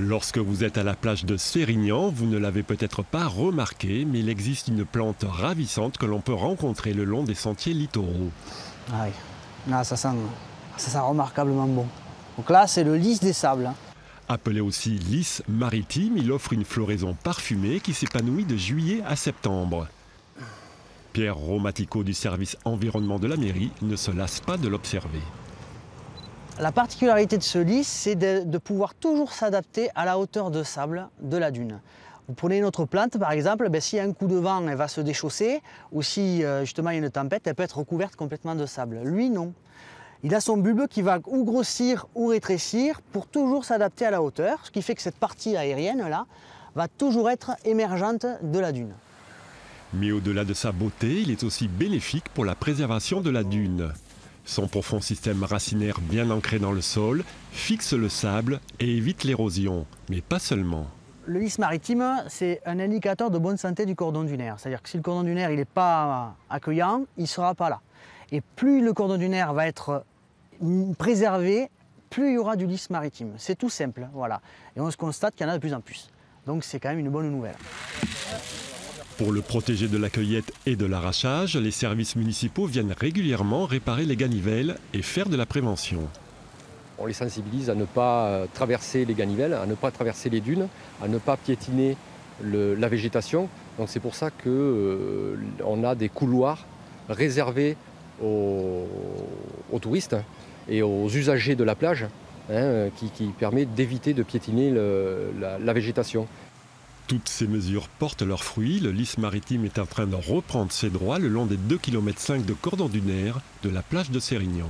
Lorsque vous êtes à la plage de Sérignan, vous ne l'avez peut-être pas remarqué, mais il existe une plante ravissante que l'on peut rencontrer le long des sentiers littoraux. Ah oui, non, ça sent remarquablement bon. Donc là, c'est le lys des sables. Hein. Appelé aussi lys maritime, il offre une floraison parfumée qui s'épanouit de juillet à septembre. Pierre Romatico du service environnement de la mairie ne se lasse pas de l'observer. La particularité de ce lys, c'est de pouvoir toujours s'adapter à la hauteur de sable de la dune. Vous prenez une autre plante, par exemple, ben, s'il y a un coup de vent, elle va se déchausser, ou si justement il y a une tempête, elle peut être recouverte complètement de sable. Lui, non. Il a son bulbe qui va ou grossir ou rétrécir pour toujours s'adapter à la hauteur, ce qui fait que cette partie aérienne-là va toujours être émergente de la dune. Mais au-delà de sa beauté, il est aussi bénéfique pour la préservation de la dune. Son profond système racinaire bien ancré dans le sol fixe le sable et évite l'érosion, mais pas seulement. Le lys maritime, c'est un indicateur de bonne santé du cordon dunaire. C'est-à-dire que si le cordon dunaire n'est pas accueillant, il ne sera pas là. Et plus le cordon dunaire va être préservé, plus il y aura du lys maritime. C'est tout simple, voilà. Et on se constate qu'il y en a de plus en plus. Donc c'est quand même une bonne nouvelle. Pour le protéger de la cueillette et de l'arrachage, les services municipaux viennent régulièrement réparer les ganivelles et faire de la prévention. On les sensibilise à ne pas traverser les ganivelles, à ne pas traverser les dunes, à ne pas piétiner la végétation. Donc c'est pour ça qu'on a des couloirs réservés aux touristes et aux usagers de la plage, hein, qui permet d'éviter de piétiner la végétation. Toutes ces mesures portent leurs fruits. Le lys maritime est en train de reprendre ses droits le long des 2,5 km de cordon dunaire de la plage de Sérignan.